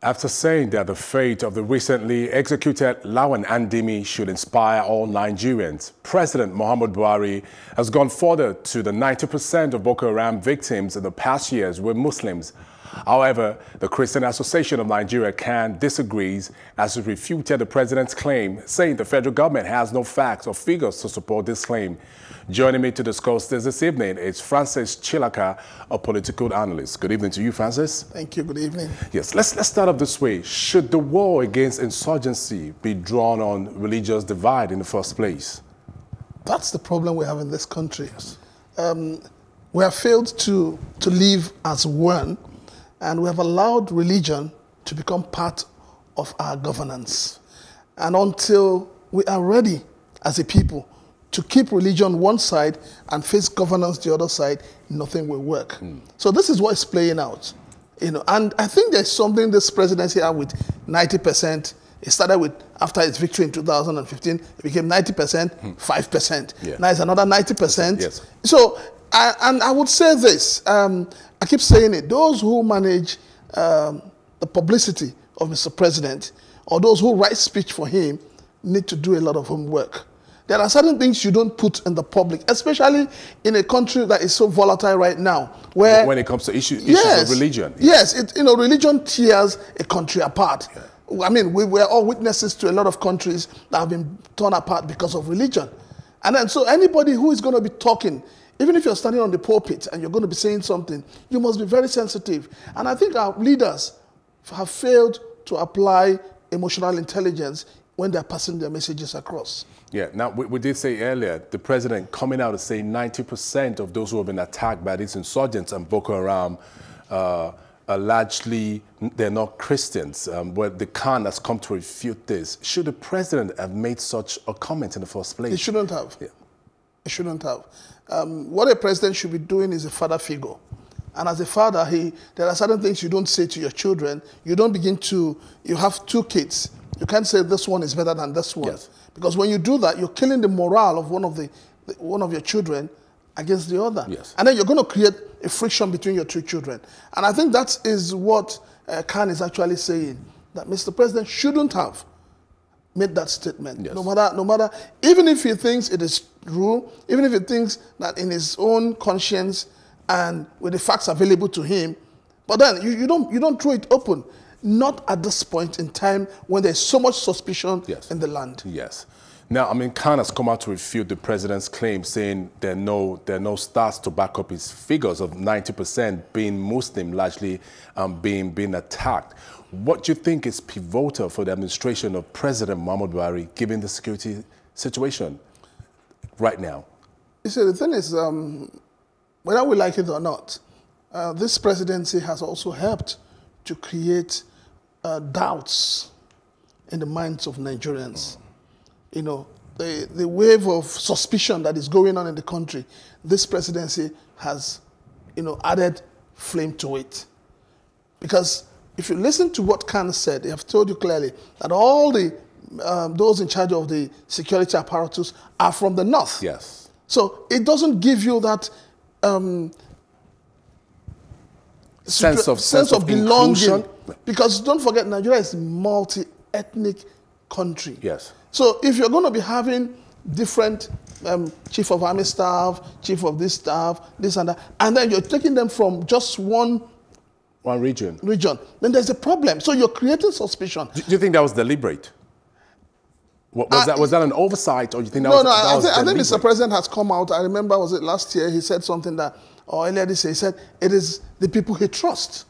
After saying that the fate of the recently executed Lawan Andimi should inspire all Nigerians, President Muhammadu Buhari has gone further to the 90% of Boko Haram victims in the past years were Muslims. However, the Christian Association of Nigeria CAN disagrees as it refuted the president's claim, saying the federal government has no facts or figures to support this claim. Joining me to discuss this evening is Francis Chilaka, a political analyst. Good evening to you, Francis. Thank you. Good evening. Yes, let's start off this way. Should the war against insurgency be drawn on religious divide in the first place? That's the problem we have in this country. We have failed to live as one. And we have allowed religion to become part of our governance. And until we are ready as a people to keep religion one side and face governance the other side, nothing will work. So this is what is playing out. And I think there's something this presidency had with 90%. It started with, after its victory in 2015, it became 90%, 5%. Yeah. Now it's another 90%. Yes. So, and I would say this, I keep saying it, those who manage the publicity of Mr. President or those who write speech for him need to do a lot of homework. There are certain things you don't put in the public, especially in a country that is so volatile right now. Where when it comes to issues of religion. Yes, religion tears a country apart. Yeah. I mean, we were all witnesses to a lot of countries that have been torn apart because of religion. And then, so anybody who is going to be talking, even if you're standing on the pulpit and you're going to be saying something, you must be very sensitive. And I think our leaders have failed to apply emotional intelligence when they're passing their messages across. Yeah, now we did say earlier, the president coming out and saying 90% of those who have been attacked by these insurgents and Boko Haram are largely, they're not Christians. Well, the CAN has come to refute this. Should the president have made such a comment in the first place? He shouldn't have. Yeah. He shouldn't have. What a president should be doing is a father figure. And as a father, there are certain things you don't say to your children. You don't begin to, you have two kids. You can't say this one is better than this one. Yes. Because when you do that, you're killing the morale of one of your children against the other. Yes. And then you're going to create a friction between your two children. And I think that is what CAN is actually saying, that Mr. President shouldn't have made that statement. Yes. No matter, even if he thinks it is true, even if he thinks that in his own conscience and with the facts available to him, but then you don't throw it open. Not at this point in time when there's so much suspicion in the land. Yes. Now, I mean, CAN has come out to refute the president's claim, saying there are no stats to back up his figures of 90% being Muslim, largely being attacked. What do you think is pivotal for the administration of President Muhammadu Buhari, given the security situation right now? You see, the thing is, whether we like it or not, this presidency has also helped to create doubts in the minds of Nigerians. You know, the wave of suspicion that is going on in the country, this presidency has, added flame to it. Because if you listen to what CAN said, they have told you clearly that all the, those in charge of the security apparatus are from the north. Yes. So it doesn't give you that sense of belonging. Because don't forget, Nigeria is a multi-ethnic country. Yes. So if you're going to be having different chief of army staff, chief of this staff, this and that, and then you're taking them from just one region, then there's a problem. So you're creating suspicion. Do you think that was deliberate? Was that an oversight, or do you think that was deliberate? No, I think Mr. President has come out. I remember, was it last year, he said something that, or earlier this year, he said, it is the people he trusts.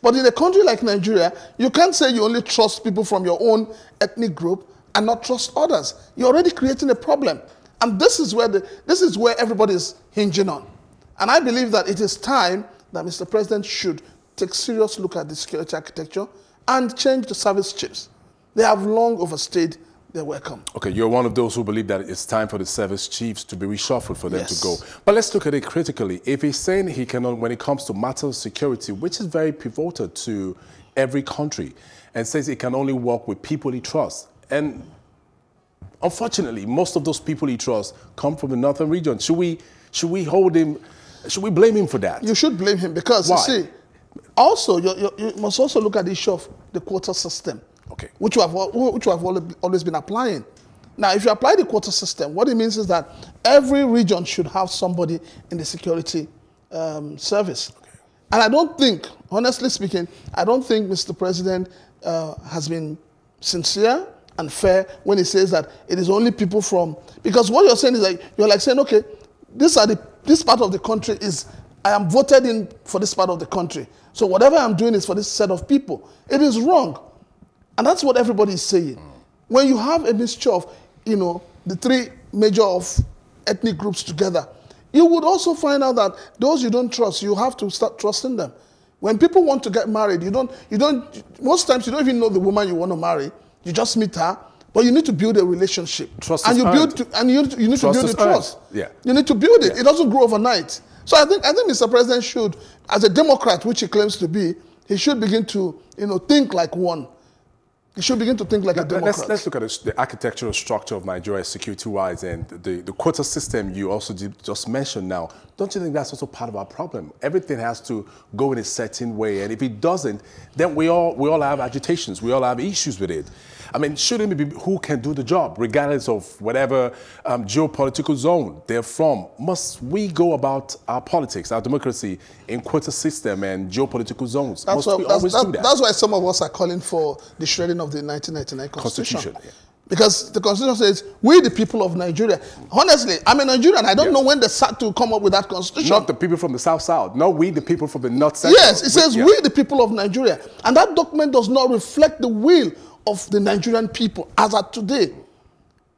But in a country like Nigeria, you can't say you only trust people from your own ethnic group and not trust others. You're already creating a problem. And this is where everybody is hinging on. And I believe that it is time that Mr. President should take a serious look at the security architecture and change the service chiefs. They have long overstayed their welcome. Okay, you're one of those who believe that it's time for the service chiefs to be reshuffled, for them to go. But let's look at it critically. If he's saying he cannot, when it comes to matters of security, which is very pivotal to every country, and says he can only work with people he trusts, and unfortunately, most of those people he trusts come from the northern region. Should we blame him for that? You should blame him, because, why? You see, Also, you must also look at the issue of the quota system, okay, which you have always been applying. Now, if you apply the quota system, what it means is that every region should have somebody in the security service. Okay. And I don't think, honestly speaking, I don't think Mr. President has been sincere and fair when he says that it is only people from, because what you're saying is like, you're like saying, okay, this part of the country is, I am voted in for this part of the country. So whatever I'm doing is for this set of people. It is wrong. And that's what everybody is saying. Mm. When you have a mixture of, you know, the three major of ethnic groups together, you would also find out that those you don't trust, you have to start trusting them. When people want to get married, most times you don't even know the woman you want to marry. You just meet her, but you need to build a relationship. Trust and you build to, and you need trust to build the trust. Yeah. You need to build it. Yeah. It doesn't grow overnight. So I think Mr. President should, as a Democrat, which he claims to be, he should begin to, you know, think like one. He should begin to think like a Democrat. Let's look at the architectural structure of Nigeria security-wise and the quota system you also just mentioned now. Don't you think that's also part of our problem? Everything has to go in a certain way, and if it doesn't, then we all have agitations, we all have issues with it. I mean, shouldn't it be who can do the job, regardless of whatever geopolitical zone they're from? Must we go about our politics, our democracy, in quota system and geopolitical zones? Must we always do that? That's why some of us are calling for the shredding of the 1999 Constitution. Yeah. Because the Constitution says, we the people of Nigeria. Honestly, I'm a Nigerian. I don't know when they sat to come up with that Constitution. Not the people from the South-South. No, we the people from the North-Central. Yes, it says, we the people of Nigeria. And that document does not reflect the will of the Nigerian people as at today.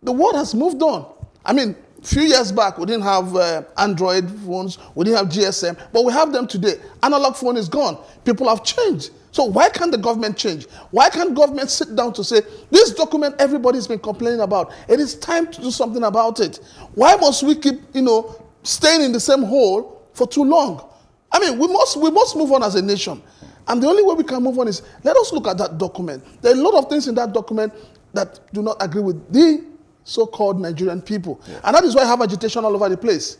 The world has moved on. I mean, a few years back, we didn't have Android phones, we didn't have GSM, but we have them today. Analog phone is gone. People have changed. So why can't the government change? Why can't government sit down to say, this document everybody's been complaining about, it is time to do something about it. Why must we keep, you know, staying in the same hole for too long? I mean, we must move on as a nation. And the only way we can move on is, let us look at that document. There are a lot of things in that document that do not agree with the so-called Nigerian people. Yeah. And that is why I have agitation all over the place.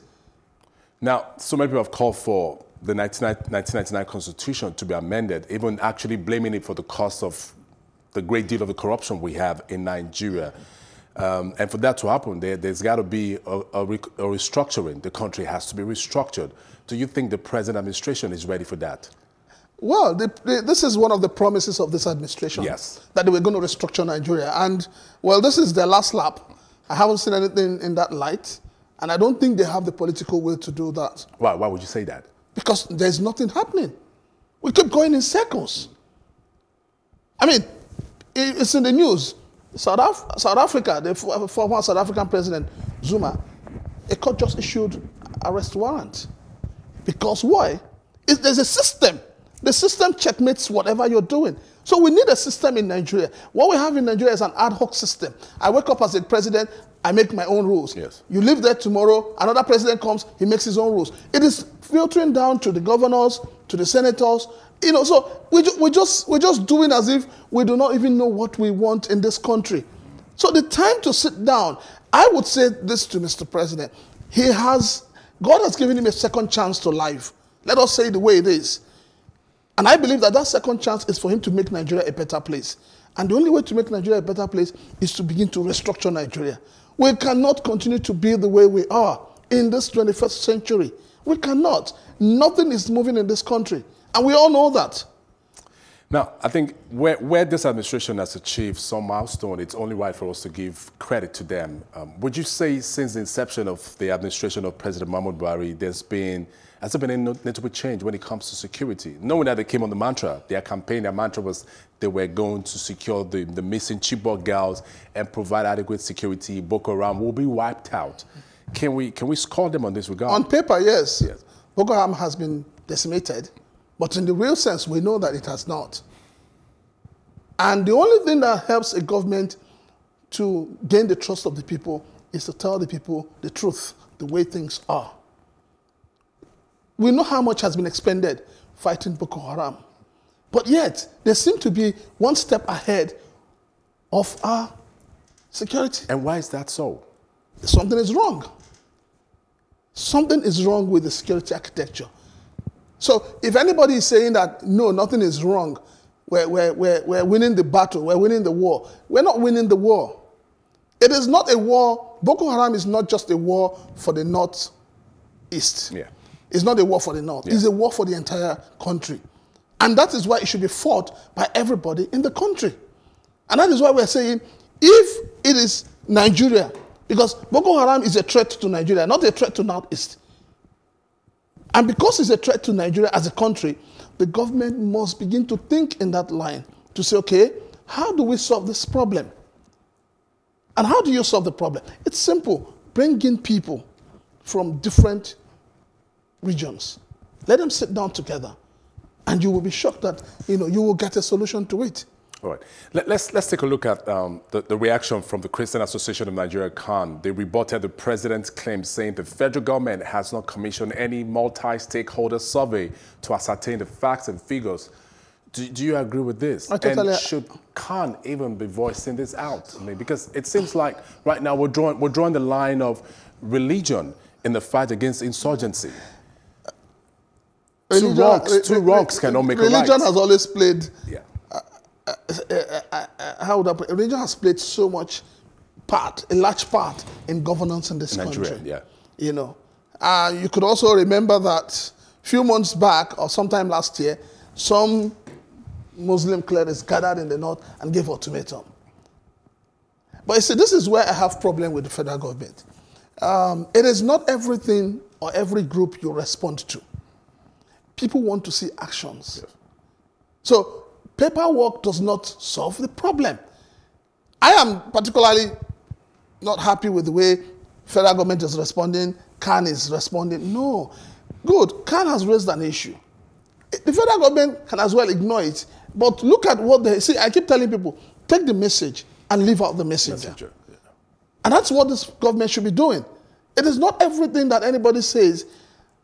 Now, so many people have called for the 1999 Constitution to be amended, even actually blaming it for the cost of the great deal of the corruption we have in Nigeria. And for that to happen, there's got to be a restructuring. The country has to be restructured. Do you think the present administration is ready for that? Well, this is one of the promises of this administration. Yes. That they were going to restructure Nigeria. And, well, this is their last lap. I haven't seen anything in that light. And I don't think they have the political will to do that. Why would you say that? Because there's nothing happening. We keep going in circles. I mean, it's in the news. South Africa, the former South African president, Zuma, a court just issued arrest warrant. Because why? There's a system. The system checkmates whatever you're doing. So we need a system in Nigeria. What we have in Nigeria is an ad hoc system. I wake up as a president, I make my own rules. Yes. You live there tomorrow, another president comes, he makes his own rules. It is filtering down to the governors, to the senators. You know, so we're just doing as if we do not even know what we want in this country. So the time to sit down, I would say this to Mr. President. God has given him a second chance to life. Let us say the way it is. And I believe that second chance is for him to make Nigeria a better place. And the only way to make Nigeria a better place is to begin to restructure Nigeria. We cannot continue to be the way we are in this 21st century. We cannot. Nothing is moving in this country. And we all know that. Now, I think where this administration has achieved some milestone, it's only right for us to give credit to them. Would you say since the inception of the administration of President Muhammadu Buhari, has there been any notable change when it comes to security? Knowing that they came on the mantra, their mantra was they were going to secure the missing Chibok girls and provide adequate security. Boko Haram will be wiped out. Can we score them on this regard? On paper, yes. Boko Haram has been decimated, but in the real sense, we know that it has not. And the only thing that helps a government to gain the trust of the people is to tell the people the truth, the way things are. We know how much has been expended fighting Boko Haram. But yet, they seem to be one step ahead of our security. And why is that so? Something is wrong. Something is wrong with the security architecture. So if anybody is saying that, no, nothing is wrong, we're winning the battle, we're winning the war, we're not winning the war. It is not a war. Boko Haram is not just a war for the Northeast. Yeah. It's not a war for the North. Yeah. It's a war for the entire country. And that is why it should be fought by everybody in the country. And that is why we're saying, if it is Nigeria, because Boko Haram is a threat to Nigeria, not a threat to Northeast. And because it's a threat to Nigeria as a country, the government must begin to think in that line to say, okay, how do we solve this problem? And how do you solve the problem? It's simple. Bring in people from different regions. Let them sit down together. And you will be shocked that, you know, you will get a solution to it. All right. Let's take a look at the reaction from the Christian Association of Nigeria, CAN. They rebutted the president's claim, saying the federal government has not commissioned any multi-stakeholder survey to ascertain the facts and figures. Do you agree with this? And should CAN even be voicing this out? I mean, because it seems like right now we're drawing the line of religion in the fight against insurgency. Religion, two wrongs cannot make a right. Religion has always played. Yeah. How would I put it? Religion has played so much part, a large part in governance in this country. Yeah. You know, you could also remember that a few months back or sometime last year, some Muslim clerics gathered in the north and gave ultimatum. But you see, this is where I have problem with the federal government. It is not everything or every group you respond to. People want to see actions. Yes. So paperwork does not solve the problem. I am particularly not happy with the way federal government is responding, CAN is responding. No. Good. CAN has raised an issue. The federal government can as well ignore it. But look at what they see. I keep telling people, take the message and leave out the messenger. Yeah. And that's what this government should be doing. It is not everything that anybody says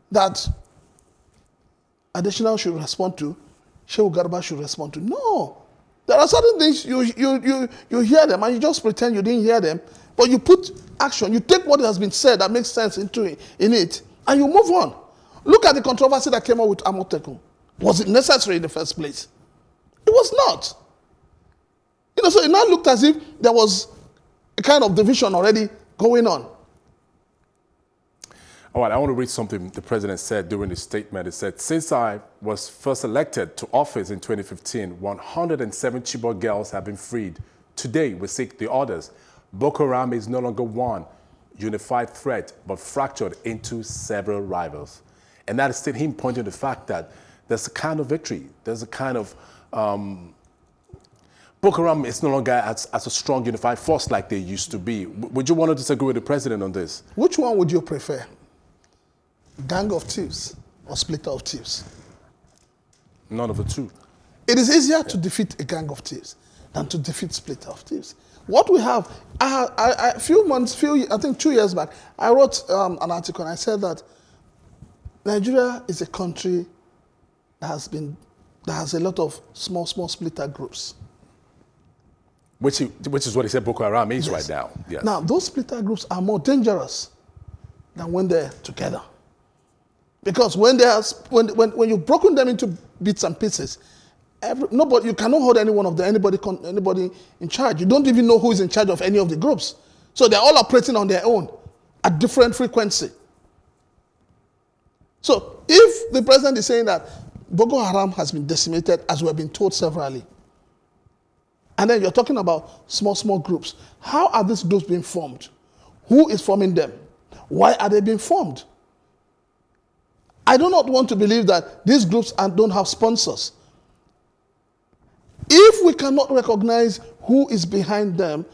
that Additional should respond to, Shehu Garba should respond to. No. There are certain things you hear them and you just pretend you didn't hear them, but you put action, you take what has been said that makes sense into it, in it, and you move on. Look at the controversy that came up with Amotekun. Was it necessary in the first place? It was not. You know, so it now looked as if there was a kind of division already going on. All right, I want to read something the president said during his statement. He said, since I was first elected to office in 2015, 107 Chibok girls have been freed. Today, we seek the others. Boko Haram is no longer one unified threat, but fractured into several rivals. And that is still him pointing to the fact that there's a kind of victory. There's a kind of... Boko Haram is no longer as a strong unified force like they used to be. Would you want to disagree with the president on this? Which one would you prefer? Gang of thieves or splitter of thieves? None of the two. It is easier to defeat a gang of thieves than to defeat splitter of thieves. What we have, a few months, I think 2 years back, I wrote an article and I said that Nigeria is a country that has a lot of small splitter groups. Which is what he said Boko Haram is right now. Yes. Now, those splitter groups are more dangerous than when they're together. Because when you've broken them into bits and pieces, you cannot hold any one of them, anybody in charge. You don't even know who is in charge of any of the groups. So they're all operating on their own at different frequency. So if the president is saying that Boko Haram has been decimated, as we have been told severally, and then you're talking about small groups, how are these groups being formed? Who is forming them? Why are they being formed? I do not want to believe that these groups don't have sponsors. If we cannot recognize who is behind them,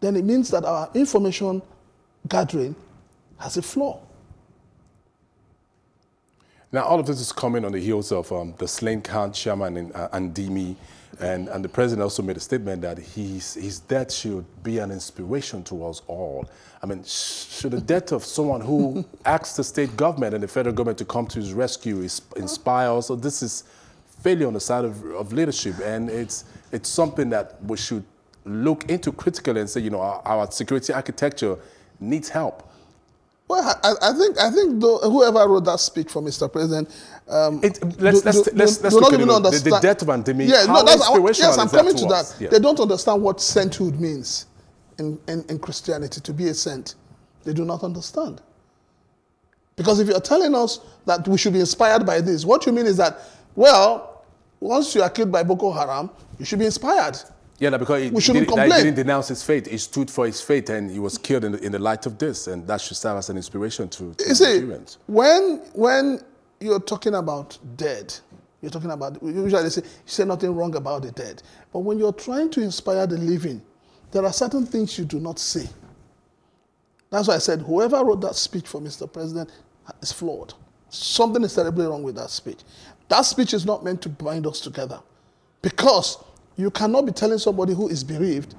then it means that our information gathering has a flaw. Now, all of this is coming on the heels of the slain CAN chairman in Andimi, and the president also made a statement that his death should be an inspiration to us all. I mean, should the death of someone who asks the state government and the federal government to come to his rescue inspire us? So this is failure on the side of leadership, and it's something that we should look into critically and say, you know, our security architecture needs help. Well, I think though, whoever wrote that speech for Mr. President, let's not even understand the death of Andimi. Yeah, no, yes, I'm coming to that. Yeah. They don't understand what sainthood means in Christianity. To be a saint, they do not understand. Because if you are telling us that we should be inspired by this, what you mean is that, well, once you are killed by Boko Haram, you should be inspired. Yeah, no, because he didn't denounce his faith. He stood for his faith, and he was killed in the light of this, and that should serve as an inspiration to Nigerians. When you're talking about dead, you're talking about, usually you say nothing wrong about the dead. But when you're trying to inspire the living, there are certain things you do not see. That's why I said whoever wrote that speech for Mr. President is flawed. Something is terribly wrong with that speech. That speech is not meant to bind us together, because you cannot be telling somebody who is bereaved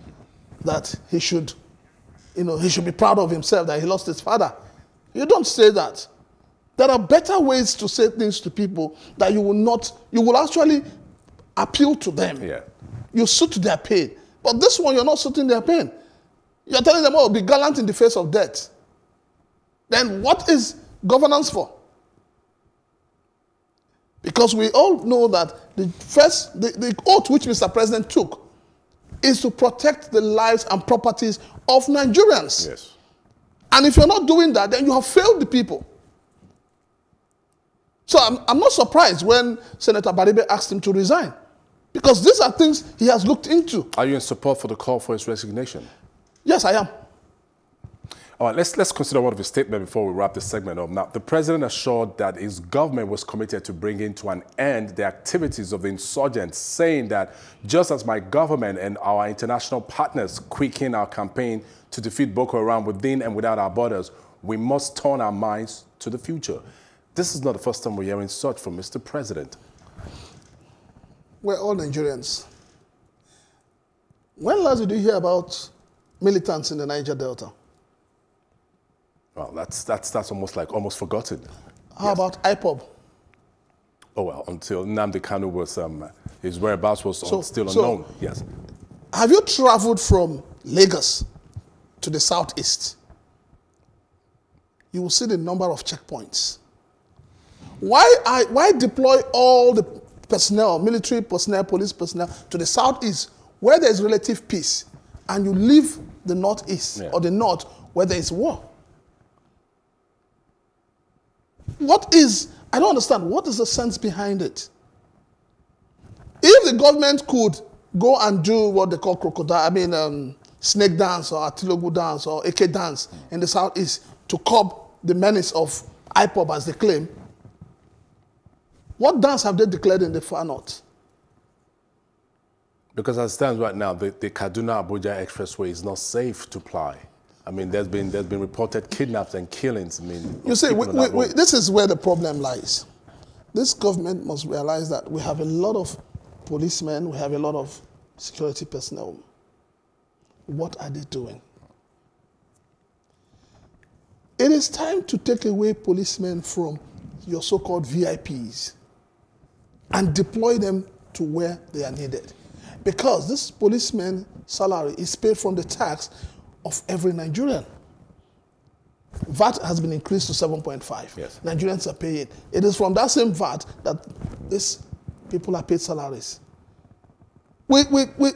that he should, you know, he should be proud of himself that he lost his father. You don't say that. There are better ways to say things to people that you will not, you will actually appeal to them. Yeah. You suit their pain. But this one, you're not suiting their pain. You're telling them, oh, be gallant in the face of death. Then what is governance for? Because we all know that the oath which Mr. President took is to protect the lives and properties of Nigerians. Yes. And if you're not doing that, then you have failed the people. So I'm not surprised when Senator Baribe asked him to resign, because these are things he has looked into. Are you in support for the call for his resignation? Yes, I am. All right, let's consider one of his statements before we wrap this segment up. Now, the president assured that his government was committed to bringing to an end the activities of the insurgents, saying that just as my government and our international partners quicken our campaign to defeat Boko Haram within and without our borders, we must turn our minds to the future. This is not the first time we're hearing such from Mr. President. We're all Nigerians. When last did you hear about militants in the Niger Delta? Well, that's almost forgotten. How about IPOB? Oh well, until Nnamdi Kanu was his whereabouts was still unknown. Yes. Have you traveled from Lagos to the southeast? You will see the number of checkpoints. Why deploy all the personnel, military personnel, police personnel to the southeast where there is relative peace, and you leave the northeast or the north where there is war? I don't understand, what is the sense behind it? If the government could go and do what they call snake dance or Atilogu dance or AK dance in the southeast to curb the menace of IPOB as they claim, what dance have they declared in the far north? Because as it stands right now, the Kaduna-Abuja expressway is not safe to ply. I mean, there's been reported kidnaps and killings. I mean, you see, this is where the problem lies. This government must realize that we have a lot of policemen, we have a lot of security personnel. What are they doing? It is time to take away policemen from your so-called VIPs and deploy them to where they are needed. Because this policeman's salary is paid from the tax of every Nigerian. VAT has been increased to 7.5. Yes. Nigerians are paying. It is from that same VAT that these people are paid salaries.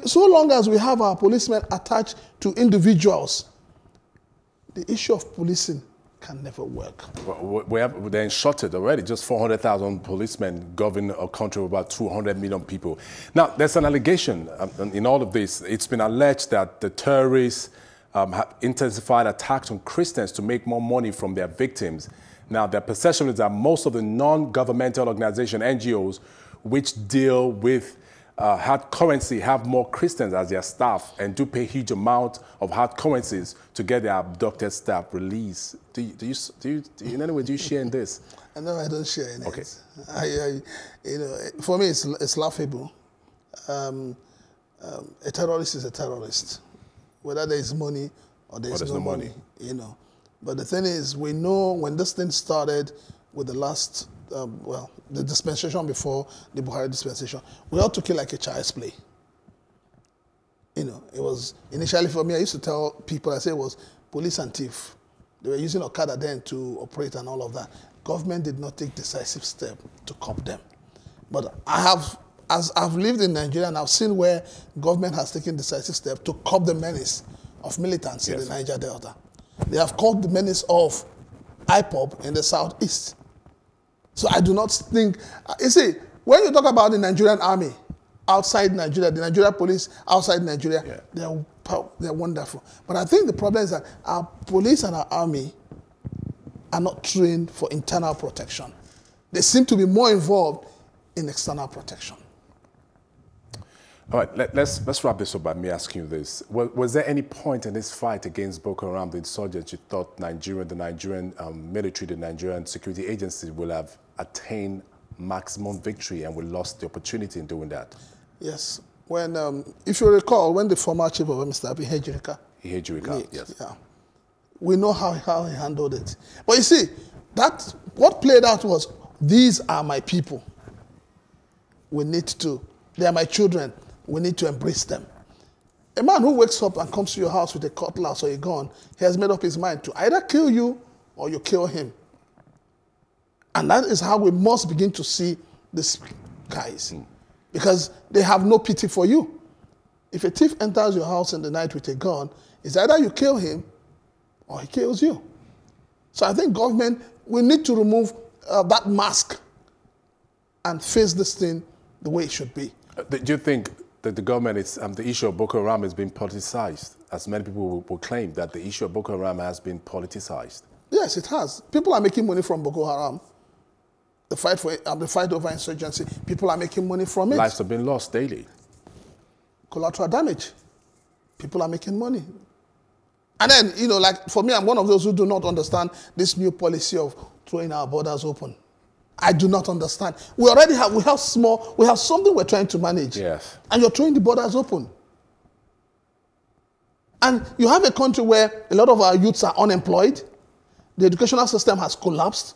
So long as we have our policemen attached to individuals, the issue of policing can never work. Well, they're in shortage already. Just 400,000 policemen govern a country of about 200 million people. Now, there's an allegation in all of this. It's been alleged that the terrorists have intensified attacks on Christians to make more money from their victims. Now, their perception is that most of the non-governmental organizations, NGOs, which deal with hard currency have more Christians as their staff and do pay huge amount of hard currencies to get their abducted staff released. Do you in any way, do you share in this? No, I don't share in it. Okay. For me, it's laughable. A terrorist is a terrorist, whether there is money or there's no money. But the thing is, we know when this thing started with the last, the dispensation before the Buhari dispensation, we all took it like a child's play. It was, initially for me, I used to tell people, I say it was police and thief. They were using Okada then to operate and all of that. Government did not take decisive steps to curb them. But I have, as I've lived in Nigeria, and I've seen where government has taken decisive steps to curb the menace of militants in the Niger Delta. They have curbed the menace of IPOB in the southeast. So I do not think, you see, when you talk about the Nigerian army outside Nigeria, the Nigerian police outside Nigeria, they're wonderful. But I think the problem is that our police and our army are not trained for internal protection. They seem to be more involved in external protection. All right, let's wrap this up by me asking you this. Was there any point in this fight against Boko Haram, the insurgents, you thought the Nigerian military, the Nigerian security agencies will have attained maximum victory, and we lost the opportunity in doing that? Yes. When, if you recall, when the former chief of Mr. Ihejurika, we know how he handled it. But you see, that what played out was, these are my people. We need to, they are my children. We need to embrace them. A man who wakes up and comes to your house with a cutlass or a gun, he has made up his mind to either kill you or you kill him. And that is how we must begin to see these guys. Because they have no pity for you. If a thief enters your house in the night with a gun, it's either you kill him or he kills you. So I think government, we need to remove that mask and face this thing the way it should be. Do you think that the government, the issue of Boko Haram has been politicized? As many people will claim that the issue of Boko Haram has been politicized. Yes, it has. People are making money from Boko Haram. The fight over insurgency, people are making money from it. Lives have been lost daily. Collateral damage. People are making money. And then, you know, like for me, I'm one of those who do not understand this new policy of throwing our borders open. I do not understand. We already have, we have something we're trying to manage. Yes. And you're throwing the borders open. And you have a country where a lot of our youths are unemployed. The educational system has collapsed.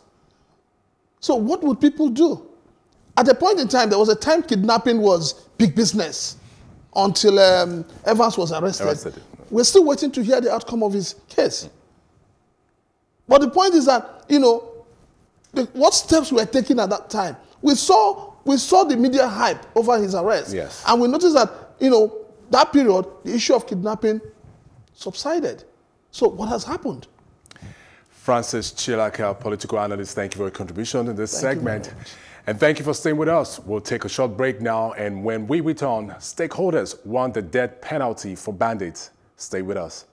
So what would people do? At a point in time, there was a time kidnapping was big business until Evans was arrested. We're still waiting to hear the outcome of his case. But the point is that, you know, what steps were taken at that time? We saw the media hype over his arrest. Yes. And we noticed that, you know, that period, the issue of kidnapping subsided. So what has happened? Francis Chilaka, political analyst, thank you for your contribution in this segment. And thank you for staying with us. We'll take a short break now, and when we return, stakeholders want the death penalty for bandits. Stay with us.